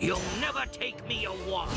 You'll never take me a walk.